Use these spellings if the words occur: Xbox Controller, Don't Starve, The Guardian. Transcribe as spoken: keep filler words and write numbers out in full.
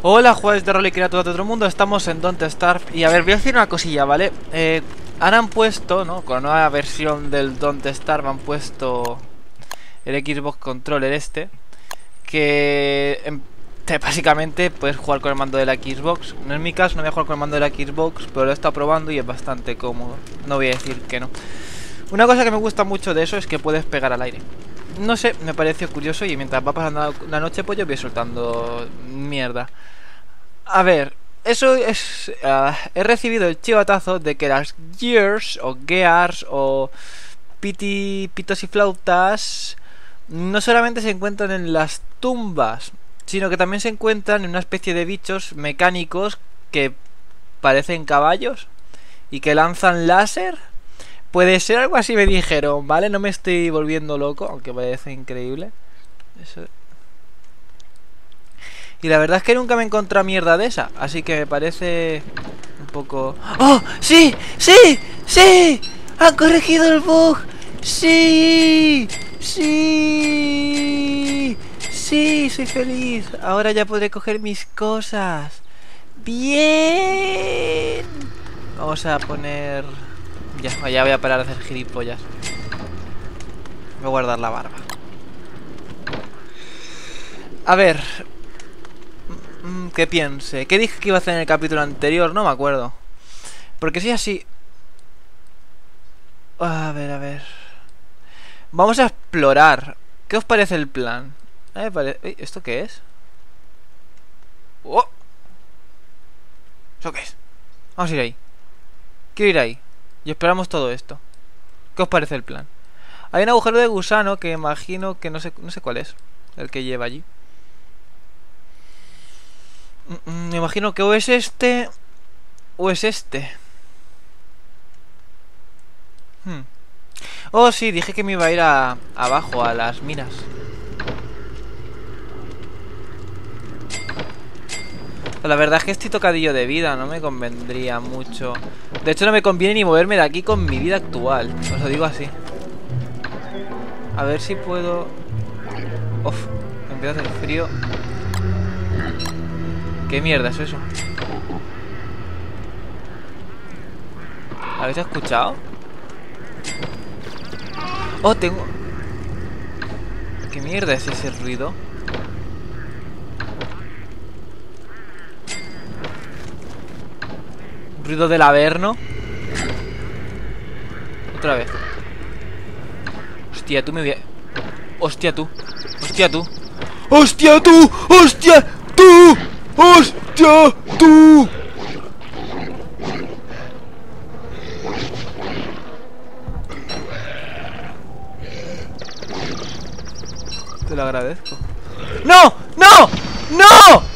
Hola, jugadores de rol y criaturas de otro mundo, estamos en Don't Starve. Y a ver, voy a decir una cosilla, ¿vale? Eh, ahora han puesto, ¿no? Con la nueva versión del Don't Starve han puesto el Xbox Controller este, que te, básicamente puedes jugar con el mando de la Xbox. No es mi caso, no voy a jugar con el mando de la Xbox, pero lo he estado probando y es bastante cómodo. No voy a decir que no. Una cosa que me gusta mucho de eso es que puedes pegar al aire. No sé, me pareció curioso y mientras va pasando la noche, pues yo voy soltando mierda. A ver, eso es... Uh, he recibido el chivatazo de que las Gears o Gears o piti, pitos y flautas no solamente se encuentran en las tumbas, sino que también se encuentran en una especie de bichos mecánicos que parecen caballos y que lanzan láser. Puede ser algo así, me dijeron, ¿vale? No me estoy volviendo loco, aunque parece increíble. Eso. Y la verdad es que nunca me he encontrado mierda de esa, así que me parece un poco... ¡Oh! ¡Sí! ¡Sí! ¡Sí! ¡Han corregido el bug! ¡Sí! ¡Sí! ¡Sí! ¡Soy feliz! Ahora ya podré coger mis cosas. ¡Bien! Vamos a poner... Ya, ya voy a parar de hacer gilipollas. Voy a guardar la barba. A ver, ¿qué piense? ¿Qué dije que iba a hacer en el capítulo anterior? No me acuerdo. Porque si así... A ver, a ver. Vamos a explorar. ¿Qué os parece el plan? Eh, pare... Uy, ¿esto qué es? Oh. ¿Eso qué es? Vamos a ir ahí. Quiero ir ahí. Y esperamos todo esto. ¿Qué os parece el plan? Hay un agujero de gusano que imagino que no sé, no sé cuál es. El que lleva allí. Me imagino que o es este o es este. Hmm. Oh, sí, dije que me iba a ir a, abajo, a las minas. La verdad es que estoy tocadillo de vida, no me convendría mucho. De hecho, no me conviene ni moverme de aquí con mi vida actual. Os lo digo así. A ver si puedo... Uf, me empieza a hacer frío. ¿Qué mierda es eso? ¿Habéis escuchado? Oh, tengo... ¿Qué mierda es ese ruido? Ruido del Averno. Otra vez. Hostia, tú me voy a... Hostia, tú. Hostia, tú. Hostia, tú. Hostia, tú. Hostia, tú. Te lo agradezco. ¡No! ¡No! ¡No!